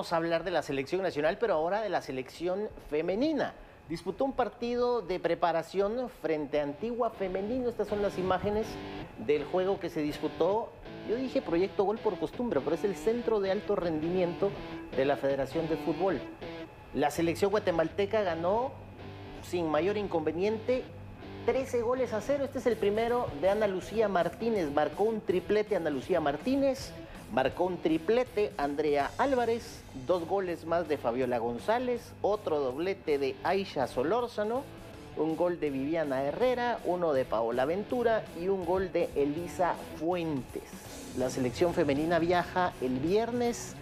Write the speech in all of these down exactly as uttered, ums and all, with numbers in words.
Vamos a hablar de la selección nacional, pero ahora de la selección femenina. Disputó un partido de preparación frente a Antigua femenino. Estas son las imágenes del juego que se disputó. Yo dije proyecto gol por costumbre, pero es el centro de alto rendimiento de la Federación de Fútbol. La selección guatemalteca ganó sin mayor inconveniente trece goles a cero. Este es el primero de Ana Lucía Martínez. Marcó un triplete Ana Lucía Martínez. Marcó un triplete Andrea Álvarez, dos goles más de Fabiola González, otro doblete de Aisha Solórzano, un gol de Viviana Herrera, uno de Paola Ventura y un gol de Elisa Fuentes. La selección femenina viaja el viernes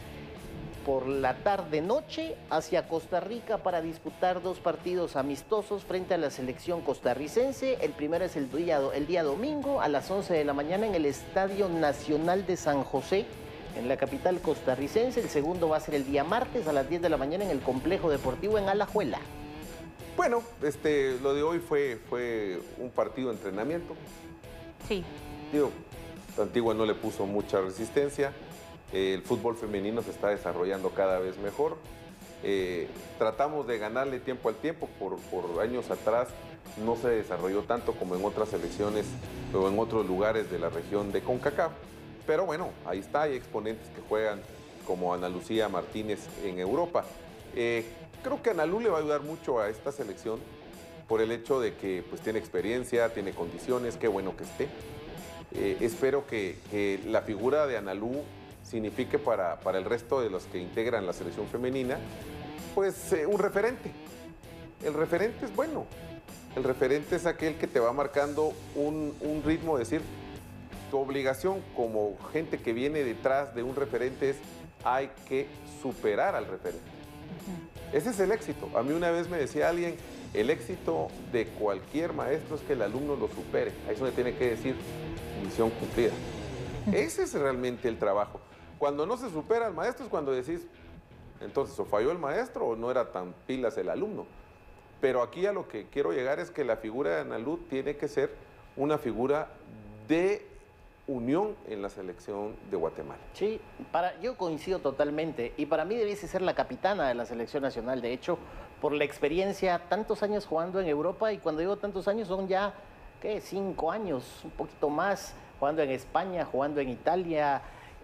por la tarde-noche hacia Costa Rica para disputar dos partidos amistosos frente a la selección costarricense. El primero es el día, el día domingo a las once de la mañana en el Estadio Nacional de San José, en la capital costarricense. El segundo va a ser el día martes a las diez de la mañana en el Complejo Deportivo en Alajuela. Bueno, este, lo de hoy fue, fue un partido de entrenamiento. Sí. Digo, Antigua no le puso mucha resistencia. Eh, el fútbol femenino se está desarrollando cada vez mejor. Eh, tratamos de ganarle tiempo al tiempo. Por, por años atrás no se desarrolló tanto como en otras selecciones o en otros lugares de la región de CONCACAF. Pero bueno, ahí está, hay exponentes que juegan como Ana Lucía Martínez en Europa. Eh, creo que Ana Lu le va a ayudar mucho a esta selección por el hecho de que pues, tiene experiencia, tiene condiciones, qué bueno que esté. Eh, espero que, que la figura de Ana Lu signifique para, para el resto de los que integran la selección femenina, pues eh, un referente. El referente es bueno. El referente es aquel que te va marcando un, un ritmo, es decir, tu obligación como gente que viene detrás de un referente es hay que superar al referente. Uh-huh. Ese es el éxito. A mí una vez me decía alguien, el éxito de cualquier maestro es que el alumno lo supere. Ahí es donde tiene que decir misión cumplida. Uh-huh. Ese es realmente el trabajo. Cuando no se supera al maestro es cuando decís, entonces o falló el maestro o no era tan pilas el alumno. Pero aquí a lo que quiero llegar es que la figura de Ana Lu tiene que ser una figura de unión en la selección de Guatemala. Sí, para, yo coincido totalmente y para mí debiese ser la capitana de la selección nacional, de hecho, por la experiencia, tantos años jugando en Europa y cuando digo tantos años son ya, ¿qué? Cinco años, un poquito más, jugando en España, jugando en Italia.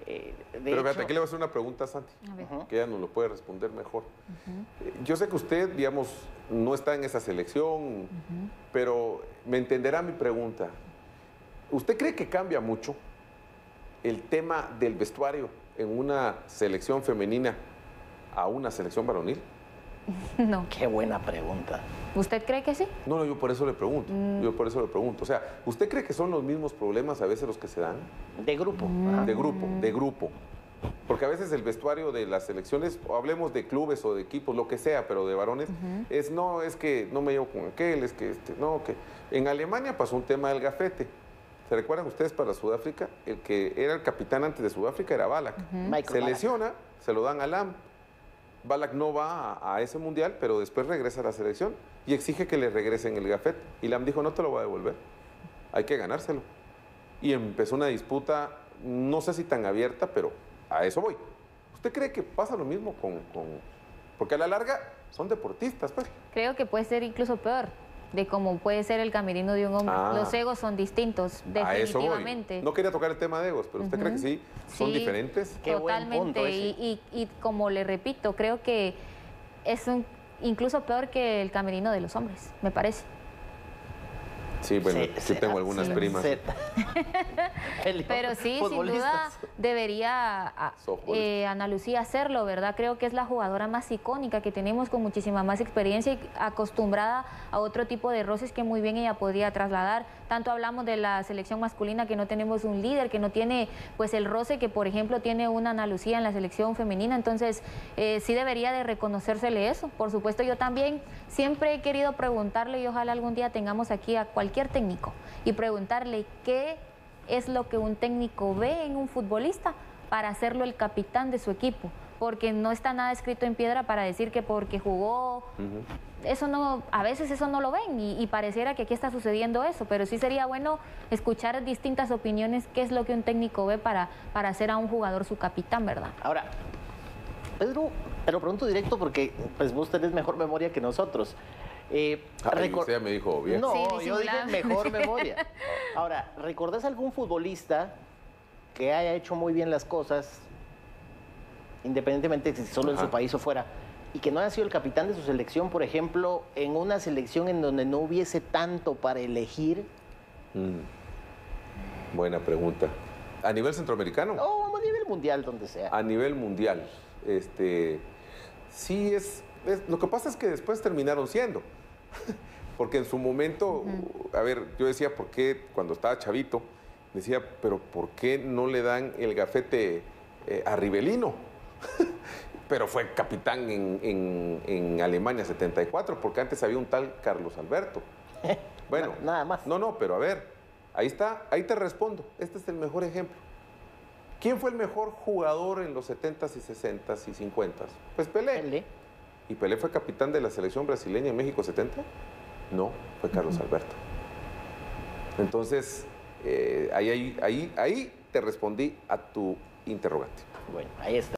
Eh, de Pero fíjate, hecho... aquí le voy a hacer una pregunta a Santi, uh-huh. que ella nos lo puede responder mejor. Uh-huh. eh, yo sé que usted, digamos, no está en esa selección, uh-huh. pero me entenderá mi pregunta. ¿Usted cree que cambia mucho el tema del vestuario en una selección femenina a una selección varonil? No. Qué buena pregunta. ¿Usted cree que sí? No, no, yo por eso le pregunto. Mm. Yo por eso le pregunto. O sea, ¿usted cree que son los mismos problemas a veces los que se dan? De grupo. Mm. De grupo, de grupo. Porque a veces el vestuario de las selecciones, o hablemos de clubes o de equipos, lo que sea, pero de varones, uh-huh. es no, es que no me llevo con aquel, es que este, no, que... En Alemania pasó un tema del gafete. ¿Se recuerdan ustedes para Sudáfrica? El que era el capitán antes de Sudáfrica era Ballack. Uh-huh. Se lesiona, se lo dan a Lahm. Ballack no va a, a ese mundial, pero después regresa a la selección y exige que le regresen el gafete. Y Lahm dijo, no te lo va a devolver, hay que ganárselo. Y empezó una disputa, no sé si tan abierta, pero a eso voy. ¿Usted cree que pasa lo mismo con...? con... Porque a la larga son deportistas, pues. Creo que puede ser incluso peor de cómo puede ser el camerino de un hombre. Ah, los egos son distintos, definitivamente. No quería tocar el tema de egos, pero ¿usted uh-huh. cree que sí? ¿Son sí, diferentes? Qué totalmente, buen punto ese. Y, y, y como le repito, creo que es un, incluso peor que el camerino de los hombres, me parece. Sí, bueno, sí, yo será, tengo algunas sí, primas. Pero sí, sin duda debería eh, Ana Lucía hacerlo, ¿verdad? Creo que es la jugadora más icónica que tenemos, con muchísima más experiencia y acostumbrada a otro tipo de roces que muy bien ella podría trasladar. Tanto hablamos de la selección masculina, que no tenemos un líder, que no tiene pues el roce que, por ejemplo, tiene una Ana Lucía en la selección femenina. Entonces, eh, sí debería de reconocérsele eso. Por supuesto, yo también siempre he querido preguntarle y ojalá algún día tengamos aquí a cualquier técnico y preguntarle qué es lo que un técnico ve en un futbolista para hacerlo el capitán de su equipo, porque no está nada escrito en piedra para decir que porque jugó, uh-huh. eso no, a veces eso no lo ven y, y pareciera que aquí está sucediendo eso, pero sí sería bueno escuchar distintas opiniones, qué es lo que un técnico ve para, para hacer a un jugador su capitán, ¿verdad? Ahora, Pedro, te lo pregunto directo porque pues vos tenés mejor memoria que nosotros. Eh, Ay, usted me dijo bien. No, sí, yo dije mejor memoria. Ahora, ¿recordás algún futbolista que haya hecho muy bien las cosas, independientemente de si solo Ajá. en su país o fuera, y que no haya sido el capitán de su selección, por ejemplo, en una selección en donde no hubiese tanto para elegir? Mm. Buena pregunta. ¿A nivel centroamericano? No, a nivel mundial, donde sea. A nivel mundial. Este, sí, es, es... Lo que pasa es que después terminaron siendo. Porque en su momento, uh-huh. a ver, yo decía, ¿por qué? Cuando estaba chavito, decía, pero ¿por qué no le dan el gafete eh, a Rivelino? Pero fue capitán en, en, en Alemania setenta y cuatro, porque antes había un tal Carlos Alberto. Bueno, no, nada más. No, no, pero a ver, ahí está, ahí te respondo. Este es el mejor ejemplo. ¿Quién fue el mejor jugador en los setentas y sesentas y cincuentas? Pues Pelé. Pelé. ¿Y Pelé fue capitán de la selección brasileña en México setenta? No, fue Carlos uh-huh. Alberto. Entonces, eh, ahí, ahí, ahí te respondí a tu interrogante. Bueno, ahí está.